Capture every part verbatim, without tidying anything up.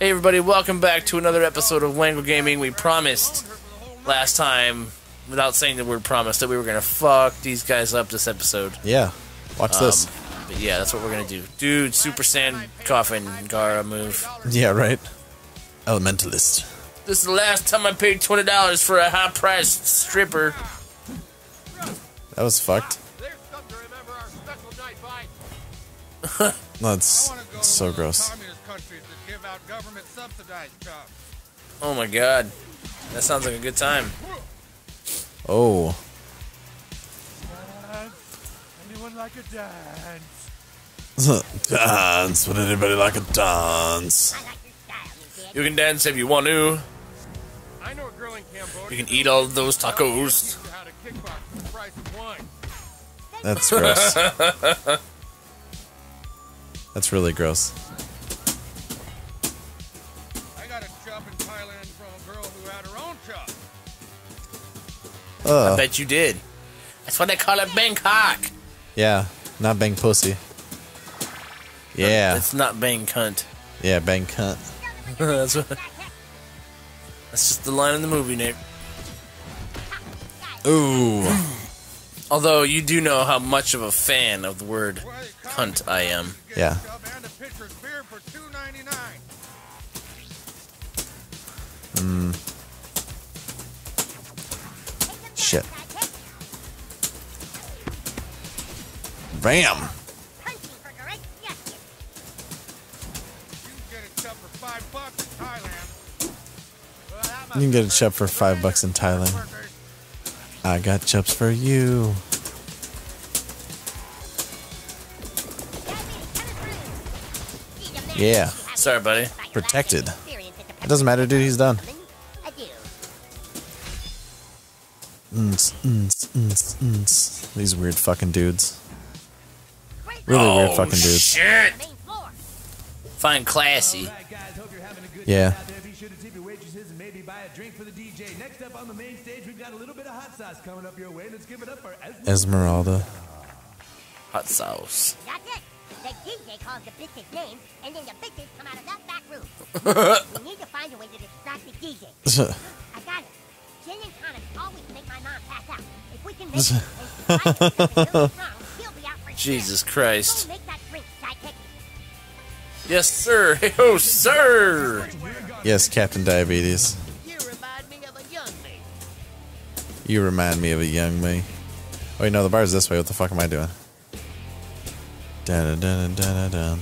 Hey everybody, welcome back to another episode of Wangle Gaming. We promised last time, without saying the word promise, that we were going to fuck these guys up this episode. Yeah, watch um, this. But yeah, that's what we're going to do. Dude, Super Sand Coffin Gara move. Yeah, right. Elementalist. This is the last time I paid twenty dollars for a high-priced stripper. That was fucked. That's so gross. Government subsidized jobs. Oh my god. That sounds like a good time. Oh. Dance. Anyone like a dance? Dance. Would anybody like a dance? You can dance if you want to. I know a girl in Cambodia. You can eat all of those tacos. That's gross. That's really gross. Uh. I bet you did. That's what they call it, Bangkok. Yeah, not bang pussy. Yeah, it's not bang cunt. Yeah, bang cunt. That's what. That's just the line in the movie, Nick. Ooh. Although you do know how much of a fan of the word cunt I am. Yeah. Hmm. Shit. Bam. You can get a chup for five bucks in Thailand. I got chups for you. Yeah. Sorry, buddy. Protected. It doesn't matter, dude. He's done. Mm, mm, mm, mm. These weird fucking dudes. Really oh, weird fucking dudes. Shit. Fine, classy. Yeah. Esmeralda. Hot sauce. That's it. The D J calls the bitch's name, and then the bitches come out of that back room. We need to find a way to distract the D J. I got it. Gin and tonic always make my mom pass out. If we can make it, really strong, he'll be out for Jesus Christ. Make that drink, yes, sir. Hey, oh, sir. Yes, Captain Diabetes. You remind me of a young me. You remind me of a young me. Oh, you know, the bar's this way. What the fuck am I doing? Dun, dun, dun, dun, dun.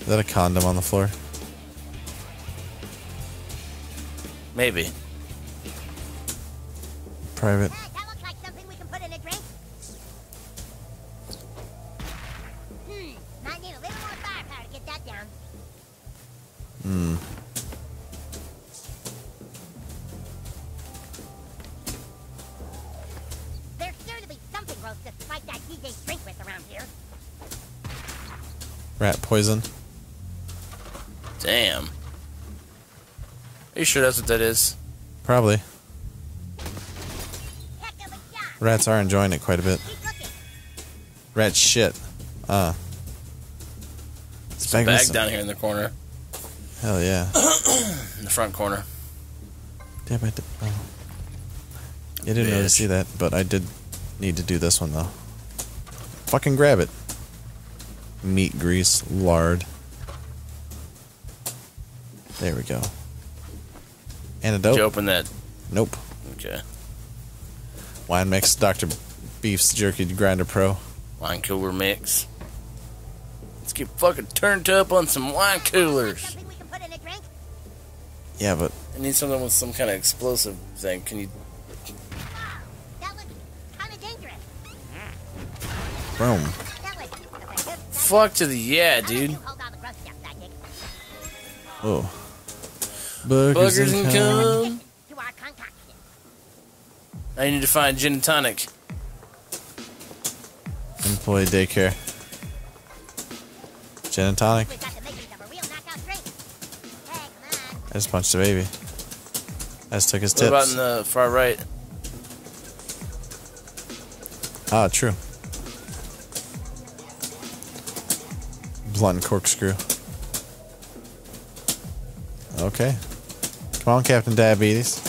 Is that a condom on the floor? Maybe. Private. Hey, that looks like something we can put in a drink. Hmm. Might need a little more firepower to get that down. Hmm. There's sure to be something gross to spike that D J's drink with around here. Rat poison. Damn. Are you sure that's what that is? Probably. Rats are enjoying it quite a bit. Rat shit. Ah. Uh, There's a bag down here in the corner. Hell yeah. In the front corner. Damn, I did, oh. I didn't really see that, but I did need to do this one though. Fucking grab it. Meat grease, lard. There we go. Antidote? Did you open that? Nope. Okay. Wine mix, Doctor Beef's Jerky Grinder Pro. Wine cooler mix. Let's get fucking turned up on some wine coolers. We can put in a drink? Yeah, but I need something with some kind of explosive thing. Can you? Wow, that looks kind of dangerous. Boom. Fuck to the yeah, dude. Oh. Burgers, Burgers and cum. I need to find gin and tonic. Employee daycare. Gin and tonic. I just punched the baby. I just took his tips. What about in the far right? Ah, true. Blunt corkscrew. Okay. Come on, Captain Diabetes.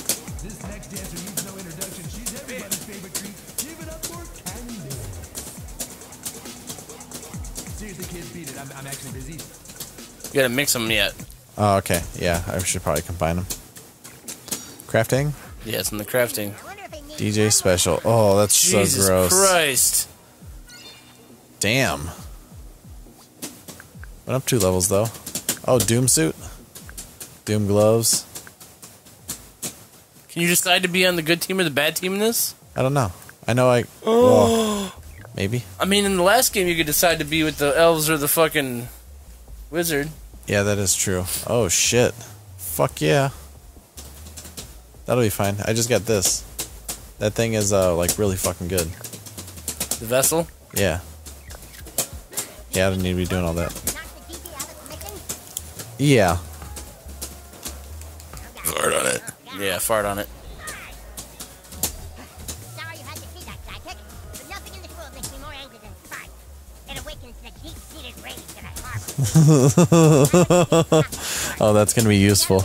This next dancer needs no introduction. She's everybody's favorite treat. Give it up for Candy. Seriously, kids, beat it. I'm, I'm actually busy. You gotta mix them yet. Oh, okay. Yeah, I should probably combine them. Crafting? Yeah, it's in the crafting. D J special. Oh, that's Jesus so gross. Jesus Christ. Damn. Went up two levels, though. Oh, Doom suit? Doom gloves? Can you decide to be on the good team or the bad team in this? I don't know. I know I... Oh. Well, maybe. I mean, in the last game, you could decide to be with the elves or the fucking wizard. Yeah, that is true. Oh, shit. Fuck yeah. That'll be fine. I just got this. That thing is, uh, like, really fucking good. The vessel? Yeah. Yeah, I don't need to be doing all that. Yeah. Fart on it. Yeah, fart on it. Sorry you had to see that, sidekick, but nothing in this world makes me more angry than fart. It awakens the deep-seated rage that I harbor. Oh, that's gonna be useful.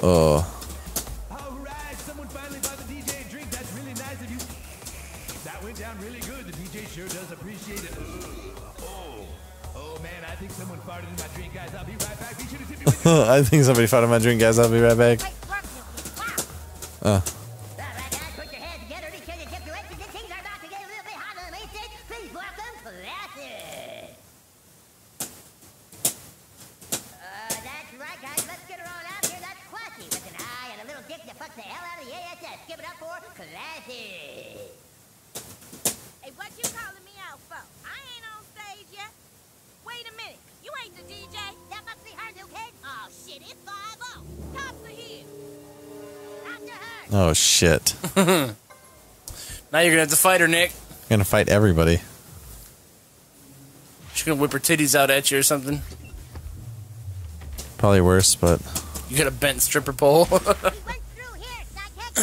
Oh. I think somebody fought in my drink, guys. I'll be right back. Uh. Oh shit. Now you're gonna have to fight her, Nick. You're gonna fight everybody. She's gonna whip her titties out at you or something. Probably worse, but you got a bent stripper pole. We went through here, sidekick.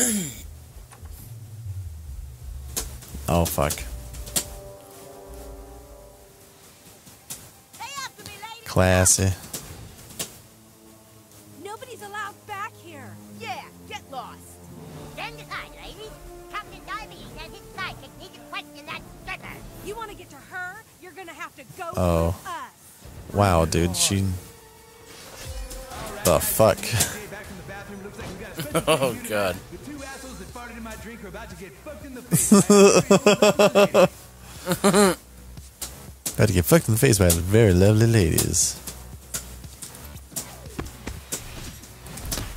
Oh fuck. Hey, after me, lady. Classy. Nobody's allowed back here. Yeah, get lost. Stand aside, ladies. Captain Diabetes and his sidekick need to question that stripper. You want to get to her, you're going to have to go oh. with us. Wow, dude, she... Right, the fuck? Oh, God. The two assholes that farted in my drink are about to get fucked in the face. About to get fucked in the face by the very lovely ladies.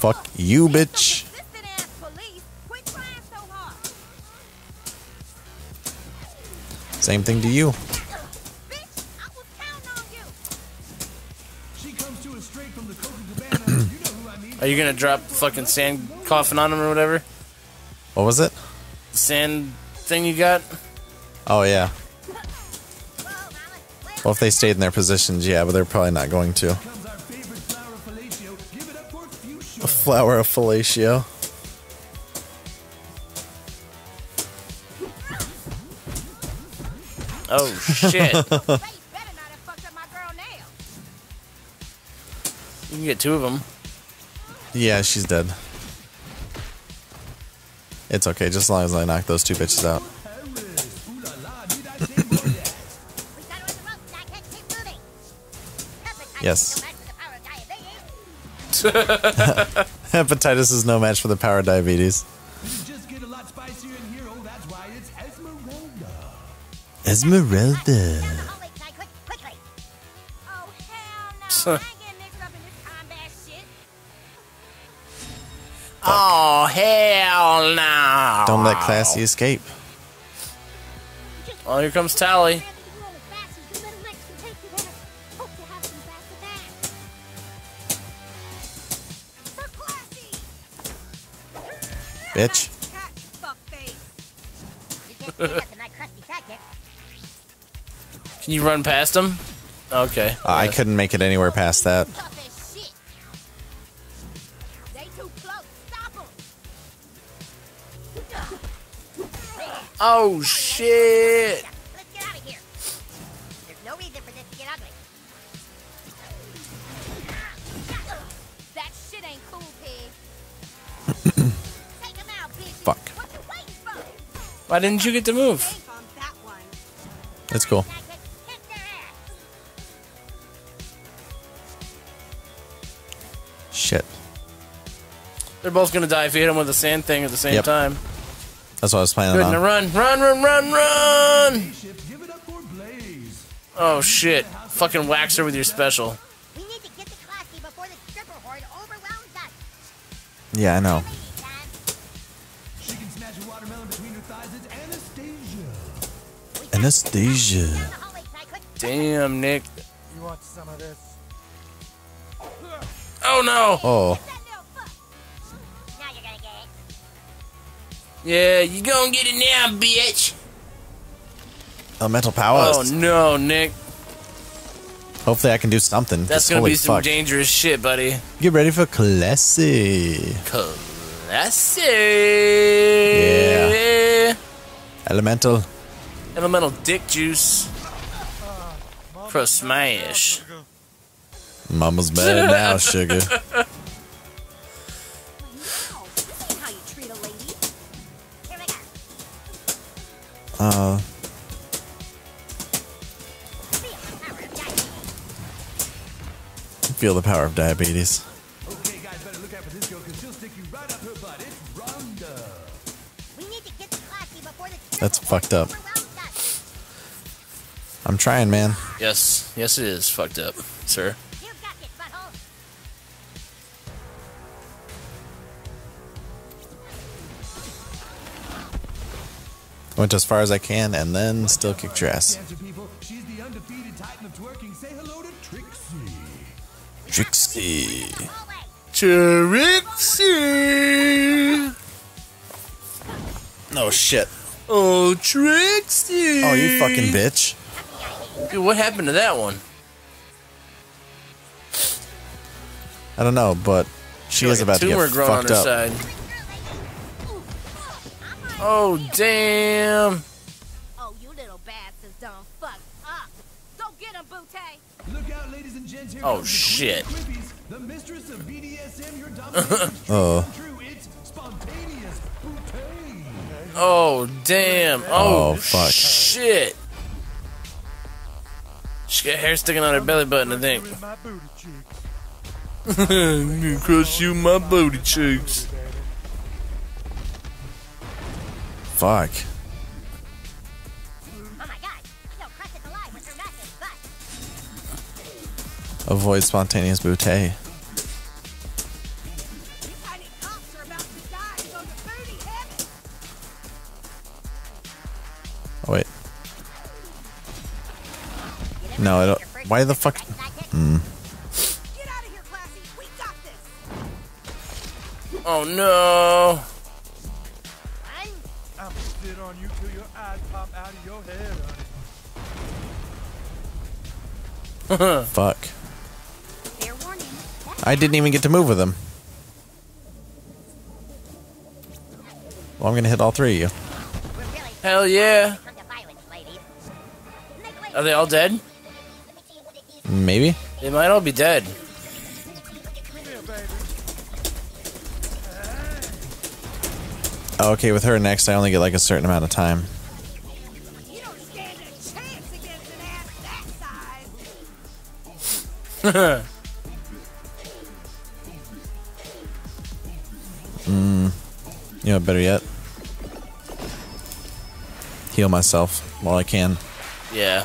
Fuck you, bitch. Same thing to you. Are you gonna drop fucking sand coffin on him or whatever? What was it? Sand thing you got? Oh yeah. Well, if they stayed in their positions, yeah, but they're probably not going to. A flower of fellatio. Oh shit! You can get two of them. Yeah, she's dead. It's okay, just as long as I knock those two bitches out. Yes. Hepatitis is no match for the power of diabetes. Esmeralda. Oh hell no! Don't let Classy escape. Oh, here comes Tally. Bitch. Can you run past him? Okay. Uh, I couldn't make it anywhere past that. Oh shit! Why didn't you get to move? That's cool. Shit. They're both gonna die if you hit them with the sand thing at the same yep. time. That's what I was planning Good on. Good, run, run, run, run, run! Oh shit! Fucking wax her with your special. We need to get the classy before the stripper horde overwhelms us. Yeah, I know. She can smash a watermelon between her thighs. It's Anastasia. Anastasia. Damn, Nick. You want some of this? Oh no! Oh. Now you're gonna get it. Yeah, you gonna get it now, bitch. Elemental powers. Oh no, Nick. Hopefully I can do something. That's gonna be some fuck. dangerous shit, buddy. Get ready for classy. Classy. Yeah. Elemental. Elemental dick juice. Pro smash. Mama's bad now, sugar. Uh. Feel the power of diabetes. Okay, guys, better look out for this girl because she'll stick you right up her butt. It's Rhonda. We need to get classy before the That's fucked up. I'm trying, man. Yes, yes, it is fucked up, sir. You got it, butthole. I went as far as I can and then still kicked your ass. She's the undefeated titan of twerking. Say hello to Trixie. Trixie. Trixie. No shit. Oh, Trixie. Oh, you fucking bitch. Dude, what happened to that one? I don't know, but she is about to get fucked up. Side. Oh, damn. Oh, you little bastards done fucked up. Don't get him, Booty. Look out, ladies and gents, here oh shit. The mistress of B D S M, your oh. Oh damn. Oh, oh fuck. Shit. She's got hair sticking on her belly button, I think. I'm gonna crush you my booty cheeks. Fuck. Avoid spontaneous bootay. Oh wait. No, I don't. Why the fuck? Mm. Oh no! I'm spit on you till your eyes pop out of your head. Fuck. I didn't even get to move with him. Well, I'm gonna hit all three of you. Hell yeah! Are they all dead? Maybe. They might all be dead. Oh, okay, with her next, I only get like a certain amount of time. Huh. Mm, you know, better yet, heal myself while I can. Yeah.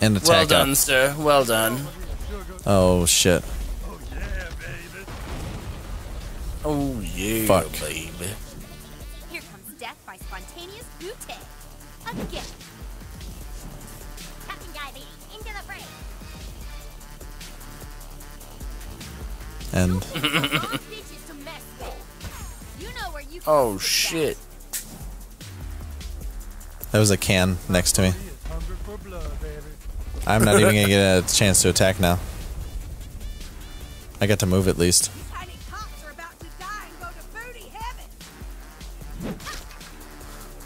And attack. Well done, up. sir. Well done. Oh shit. Oh yeah, baby. Oh yeah, Fuck. baby. Here comes death by spontaneous booty. Again. Captain Diabetes into the fray. And. Oh shit. That was a can next to me. I'm not even gonna get a chance to attack now. I got to move at least.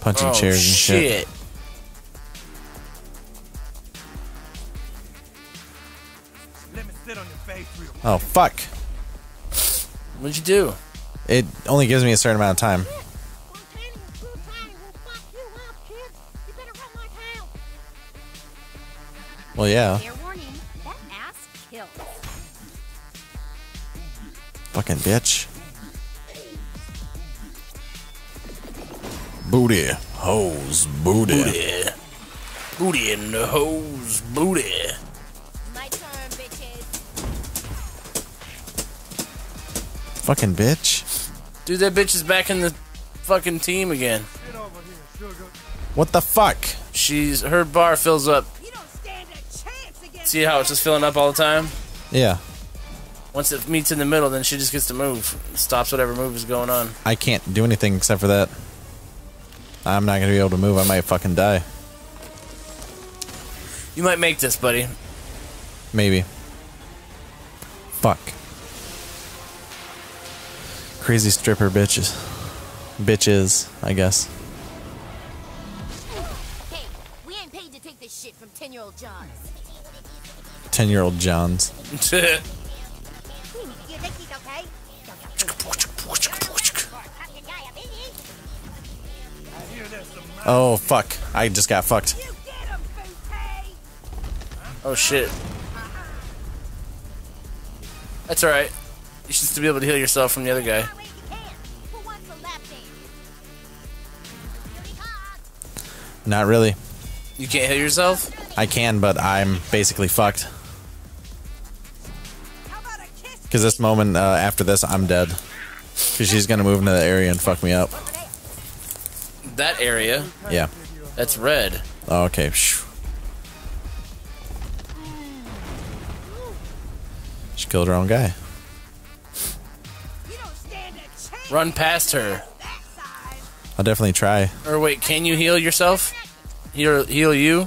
Punching oh, chairs shit. and shit. Oh fuck. What'd you do? It only gives me a certain amount of time. Well, yeah. Fair warning, that ass kills. Fucking bitch. Booty. Hose. Booty. Booty. Booty in the hose. Booty. My turn, bitches. Fucking bitch. Dude, that bitch is back in the fucking team again. Get over here, sugar. What the fuck? She's... Her bar fills up. You don't stand a chance against. See how it's just filling up all the time? Yeah. Once it meets in the middle, then she just gets to move. It stops whatever move is going on. I can't do anything except for that. I'm not gonna be able to move. I might fucking die. You might make this, buddy. Maybe. Fuck. Crazy stripper bitches. Bitches, I guess. Hey, we ain't paid to take this shit from ten-year-old Johns. Ten-year-old Johns. Oh, fuck. I just got fucked. Oh, shit. That's alright. You should still be able to heal yourself from the other guy. Not really. You can't heal yourself? I can, but I'm basically fucked. Because this moment, uh, after this, I'm dead. Because she's going to move into the area and fuck me up. That area? Yeah. That's red. Oh, okay. She killed her own guy. Run past her. I'll definitely try. Or wait, can you heal yourself? Heal, heal you?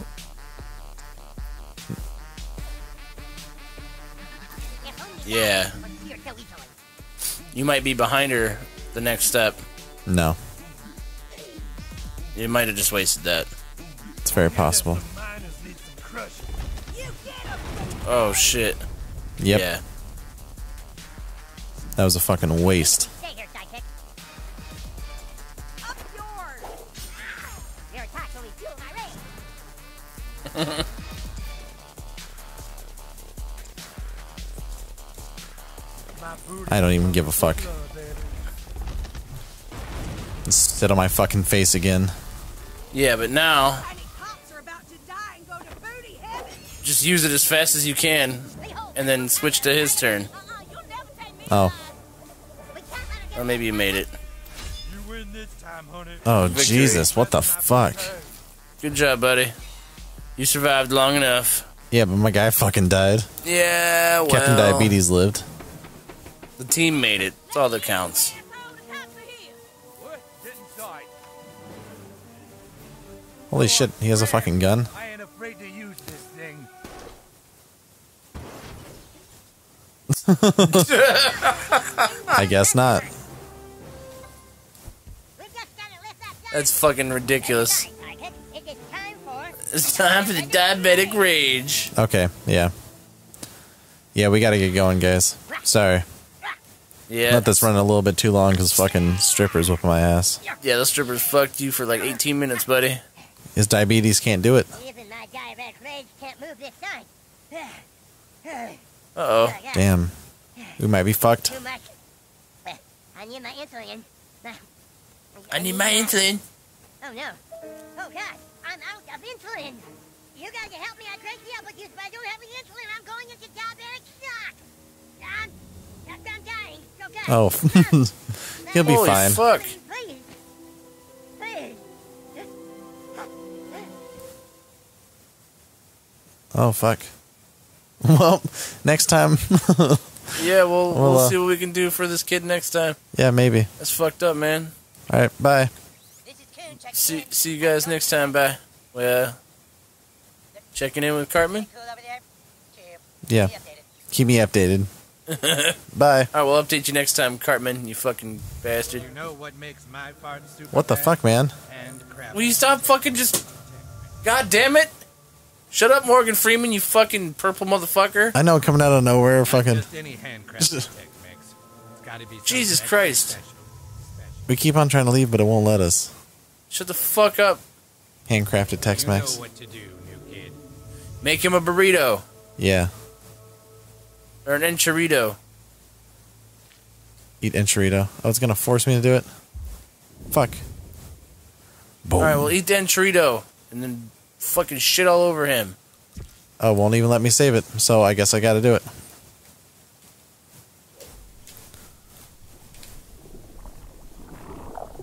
Yeah. You might be behind her the next step. No. You might have just wasted that. It's very possible. Oh, shit. Yep. Yeah. That was a fucking waste. I don't even give a fuck. Sit on my fucking face again. Yeah, but now just use it as fast as you can and then switch to his turn. Oh. Or maybe you made it. Oh, victory. Jesus, what the fuck? Good job, buddy. You survived long enough. Yeah, but my guy fucking died. Yeah, well, Captain Diabetes lived. The team made it. That's all that counts. Holy shit, he has a fucking gun. I ain't afraid to use this thing. I guess not. That's fucking ridiculous. It's time for the diabetic rage. Okay, yeah. Yeah, we gotta get going, guys. Sorry. Yeah. Let this run a little bit too long because fucking strippers whip my ass. Yeah, those strippers fucked you for like eighteen minutes, buddy. His diabetes can't do it. Even my diabetic rage can't move this sign. Uh-oh. Damn. We might be fucked. Too much. I need my insulin. I need my insulin. Oh, no. Oh, God. I'm out of insulin. You guys can help me. I drank the apple juice, but I don't have any insulin. I'm going into diabetic shock. I'm, I'm dying. Oh, God. Oh. He'll be Holy fine. Fuck. Oh, fuck. Well, next time. Yeah, we'll, we'll, we'll uh, see what we can do for this kid next time. Yeah, maybe. That's fucked up, man. Alright, bye. See, see you guys next time, bye. Well, checking in with Cartman? Yeah. Keep me updated. Bye. Alright, we'll update you next time, Cartman, you fucking bastard. You know what makes my fart super what the fuck, man? Will you stop fucking just... God damn it! Shut up, Morgan Freeman, you fucking purple motherfucker. I know, coming out of nowhere, fucking... Just any handcrafted tech mix. It's gotta be Jesus Christ. Special. Special. We keep on trying to leave, but it won't let us. Shut the fuck up. Handcrafted Tex-Mex. You know what to do, new kid. Make him a burrito. Yeah. Or an enchilada. Eat enchilada. Oh, it's gonna force me to do it. Fuck. Boom. All right, well, eat the enchilada and then fucking shit all over him. Oh, won't even let me save it. So I guess I gotta do it.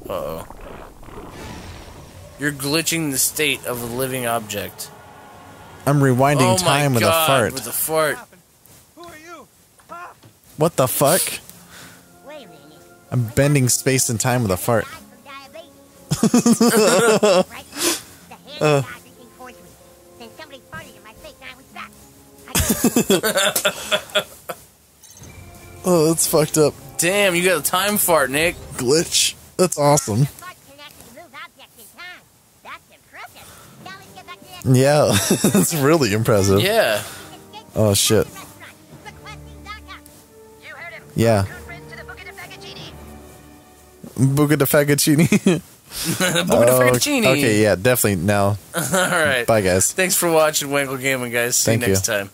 Uh-oh. You're glitching the state of a living object. I'm rewinding oh time with, God, a fart. with a fart. Who are you? Huh? What the fuck? Wait a minute. I'm bending space and time with a fart. uh. Oh, that's fucked up. Damn, you got a time fart, Nick. Glitch. That's awesome. Yeah, that's really impressive. Yeah. Oh, shit. Yeah. Buca da Fagacini. Buca da. Okay, yeah, definitely. Now. All right. Bye, guys. Thanks for watching Wangle Gaming, guys. See Thank you next you. time.